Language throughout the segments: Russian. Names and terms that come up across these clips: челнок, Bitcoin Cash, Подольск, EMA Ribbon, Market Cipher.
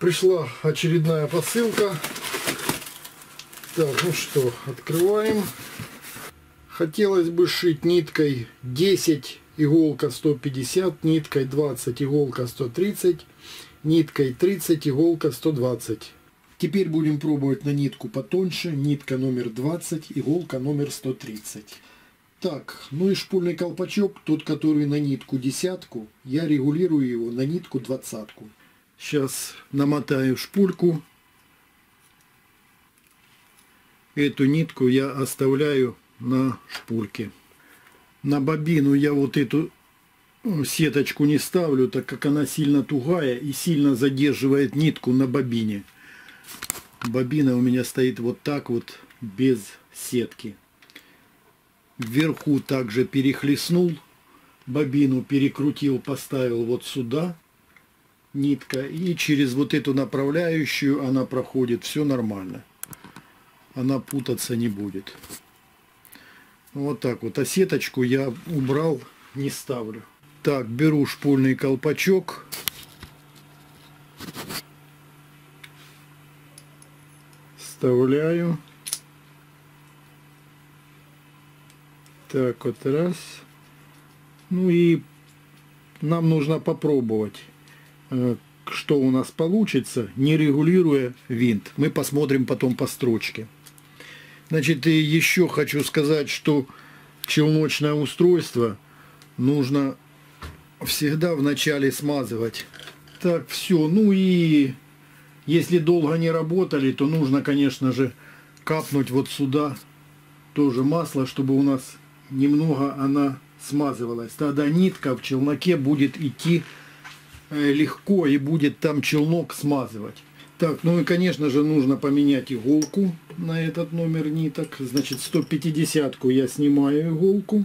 Пришла очередная посылка. Так, ну что, открываем. Хотелось бы шить ниткой 10, иголка 150, ниткой 20, иголка 130, ниткой 30, иголка 120. Теперь будем пробовать на нитку потоньше, нитка номер 20, иголка номер 130. Так, ну и шпульный колпачок, тот, который на нитку десятку, я регулирую его на нитку двадцатку. Сейчас намотаю шпульку. Эту нитку я оставляю на шпульке. На бобину я вот эту сеточку не ставлю, так как она сильно тугая и сильно задерживает нитку на бобине. Бобина у меня стоит вот так вот, без сетки. Вверху также перехлестнул, бобину перекрутил, поставил вот сюда нитка, и через вот эту направляющую она проходит, все нормально, она путаться не будет. Вот так вот, а сеточку я убрал, не ставлю. Так, беру шпульный колпачок, вставляю. Так вот, раз. Ну и нам нужно попробовать, что у нас получится, не регулируя винт. Мы посмотрим потом по строчке. Значит, и еще хочу сказать, что челночное устройство нужно всегда вначале смазывать. Так, все. Ну и если долго не работали, то нужно, конечно же, капнуть вот сюда тоже масло, чтобы у нас немного она смазывалась. Тогда нитка в челноке будет идти легко и будет там челнок смазывать. Так, ну и конечно же нужно поменять иголку на этот номер ниток. Значит, 150-ку я снимаю иголку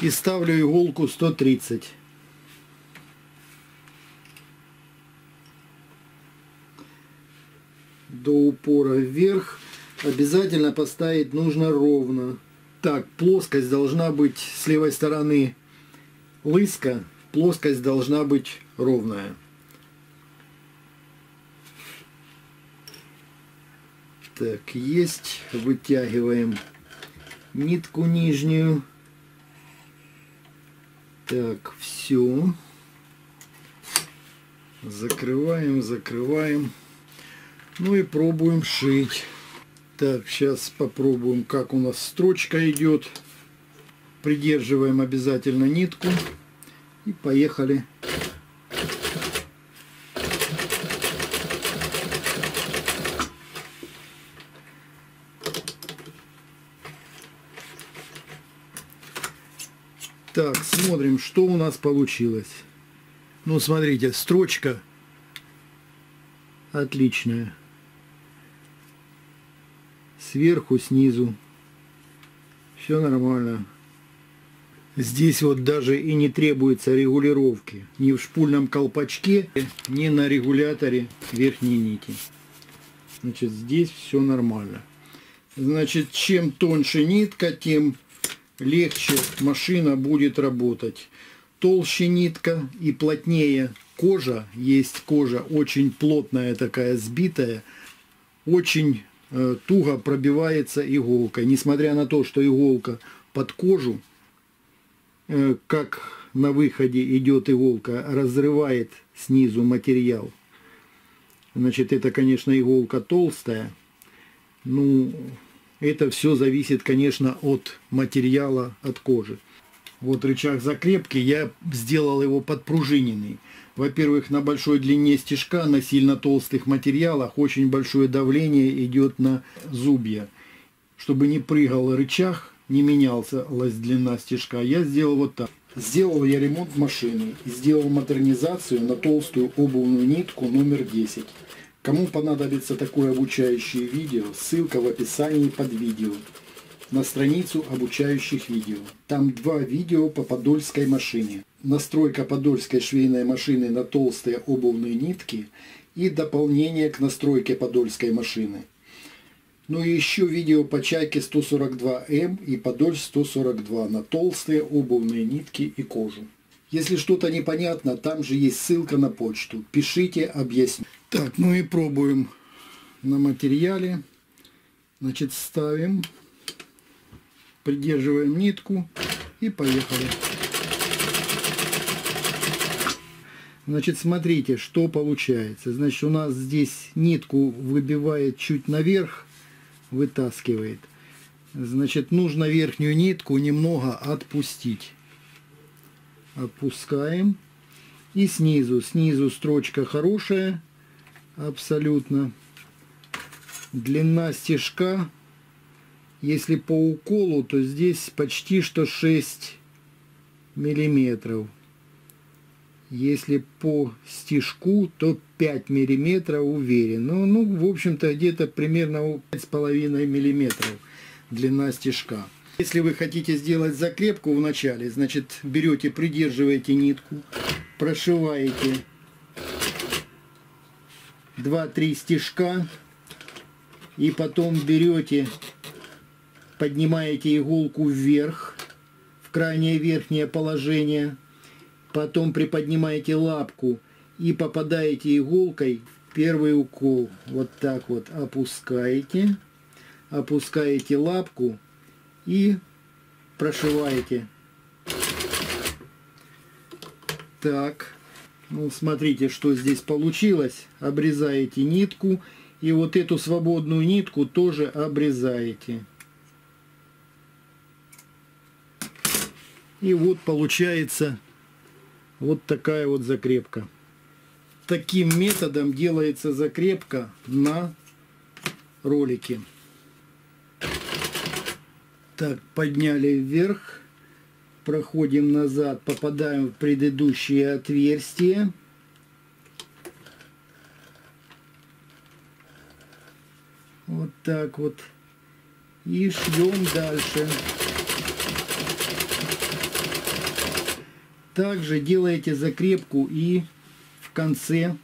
и ставлю иголку 130. До упора вверх обязательно поставить нужно ровно. Так, плоскость должна быть с левой стороны лыска. Плоскость должна быть ровная. Так, есть. Вытягиваем нитку нижнюю. Так, все. Закрываем, закрываем. Ну и пробуем шить. Так, сейчас попробуем, как у нас строчка идет. Придерживаем обязательно нитку. И поехали. Так, смотрим, что у нас получилось. Ну, смотрите, строчка отличная. Сверху, снизу. Все нормально. Здесь вот даже и не требуется регулировки ни в шпульном колпачке, ни на регуляторе верхней нити. Значит, здесь все нормально. Значит, чем тоньше нитка, тем легче машина будет работать. Толще нитка и плотнее кожа. Есть кожа очень плотная, такая сбитая, очень туго пробивается иголка. Несмотря на то, что иголка под кожу, как на выходе идет иголка, разрывает снизу материал. Значит, это, конечно, иголка толстая. Ну, это все зависит, конечно, от материала, от кожи. Вот рычаг закрепки, я сделал его подпружиненный. Во-первых, на большой длине стежка, на сильно толстых материалах очень большое давление идет на зубья. Чтобы не прыгал рычаг, не менялась длина стежка, я сделал вот так. Сделал я ремонт машины и сделал модернизацию на толстую обувную нитку номер 10. Кому понадобится такое обучающее видео, ссылка в описании под видео на страницу обучающих видео. Там 2 видео по подольской машине. Настройка подольской швейной машины на толстые обувные нитки и дополнение к настройке подольской машины. Ну и еще видео по чайке 142М и Подольск 142 на толстые обувные нитки и кожу. Если что-то непонятно, там же есть ссылка на почту. Пишите, объясню. Так, ну и пробуем на материале. Значит, ставим, придерживаем нитку и поехали. Значит, смотрите, что получается. Значит, у нас здесь нитку выбивает чуть наверх, вытаскивает. Значит, нужно верхнюю нитку немного отпустить. Отпускаем. И снизу. Снизу строчка хорошая, абсолютно. Длина стежка, если по уколу, то здесь почти что 6 миллиметров. Если по стежку, то 5 миллиметров уверен. Ну, в общем-то, где-то примерно 5,5 миллиметров длина стежка. Если вы хотите сделать закрепку в начале, значит, берете, придерживаете нитку, прошиваете 2-3 стежка и потом берете, поднимаете иголку вверх, в крайнее верхнее положение. Потом приподнимаете лапку и попадаете иголкой в первый укол. Вот так вот опускаете. Опускаете лапку и прошиваете. Так. Ну, смотрите, что здесь получилось. Обрезаете нитку. И вот эту свободную нитку тоже обрезаете. И вот получается... вот такая вот закрепка. Таким методом делается закрепка на ролике. Так, подняли вверх. Проходим назад, попадаем в предыдущее отверстие. Вот так вот. И шьем дальше. Также делаете закрепку и в конце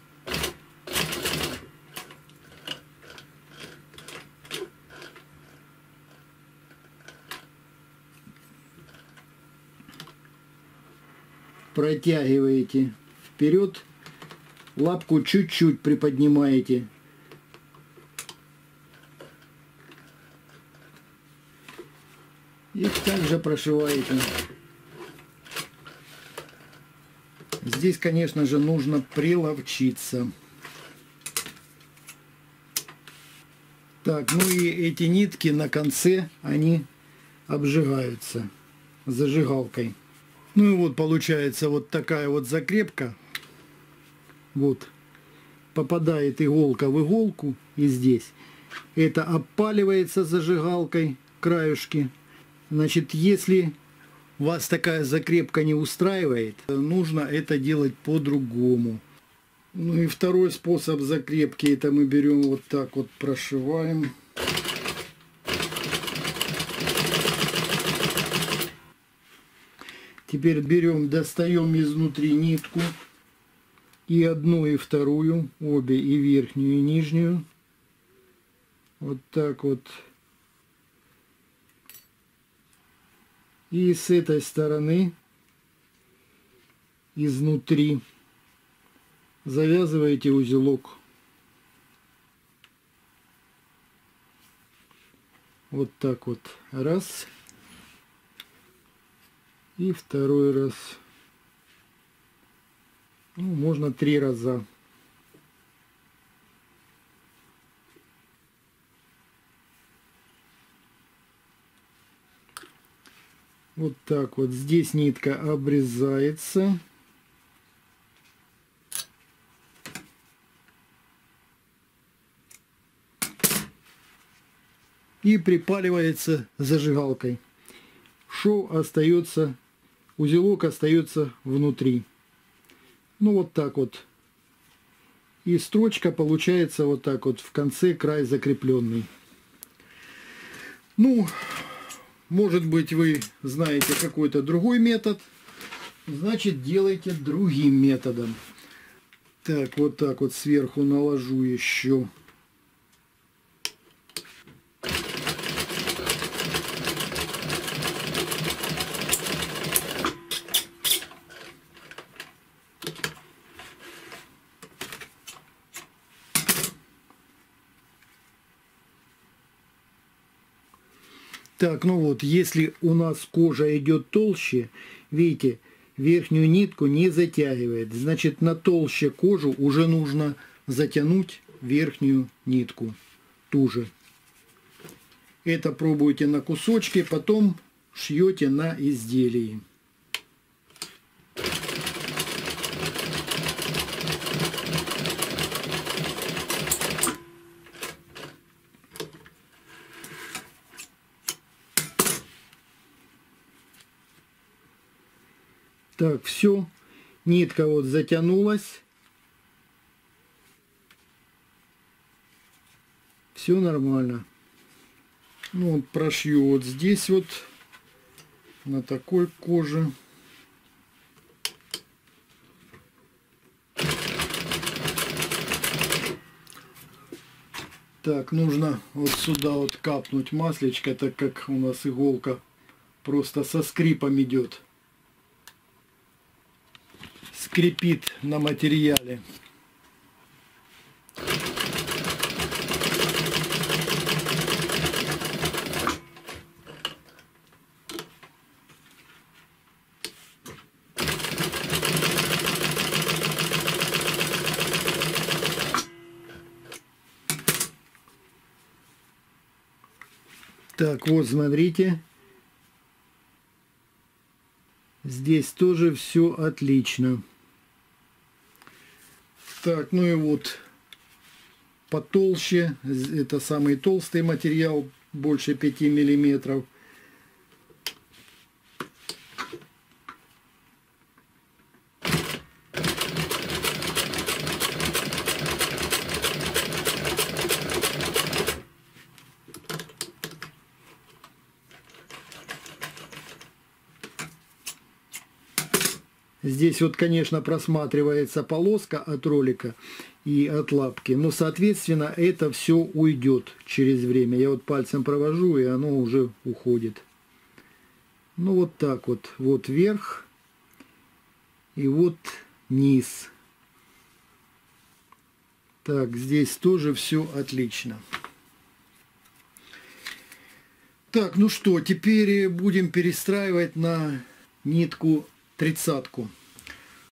протягиваете вперед, лапку чуть-чуть приподнимаете и также прошиваете. Здесь, конечно же, нужно приловчиться. Так, ну и эти нитки на конце, они обжигаются зажигалкой. Ну и вот получается вот такая вот закрепка. Вот. Попадает иголка в иголку и здесь. Это опаливается зажигалкой краешки. Значит, если... вас такая закрепка не устраивает, нужно это делать по-другому. Ну и второй способ закрепки, это мы берем вот так вот, прошиваем. Теперь берем, достаем изнутри нитку, и одну, и вторую, обе, и верхнюю, и нижнюю. Вот так вот. И с этой стороны изнутри завязываете узелок. Вот так вот. Раз. И второй раз. Ну, можно 3 раза. Вот так вот. Здесь нитка обрезается. И припаливается зажигалкой. Шов остается, узелок остается внутри. Ну вот так вот. И строчка получается вот так вот. В конце край закрепленный. Ну... может быть, вы знаете какой-то другой метод, значит, делайте другим методом. Так вот сверху наложу еще. Так, ну вот, если у нас кожа идет толще, видите, верхнюю нитку не затягивает. Значит, на толще кожу уже нужно затянуть верхнюю нитку. Ту же. Это пробуйте на кусочки, потом шьете на изделии. Так, все, нитка вот затянулась, все нормально. Ну, вот прошью вот здесь вот, на такой коже. Так, нужно вот сюда вот капнуть маслечко, так как у нас иголка просто со скрипом идет. Скрипит на материале. Так, вот смотрите. Здесь тоже все отлично. Так, ну и вот потолще, это самый толстый материал, больше 5 миллиметров. Здесь вот, конечно, просматривается полоска от ролика и от лапки, но, соответственно, это все уйдет через время. Я вот пальцем провожу, и оно уже уходит. Ну, вот так вот. Вот вверх и вот низ. Так, здесь тоже все отлично. Так, ну что, теперь будем перестраивать на нитку тридцатку.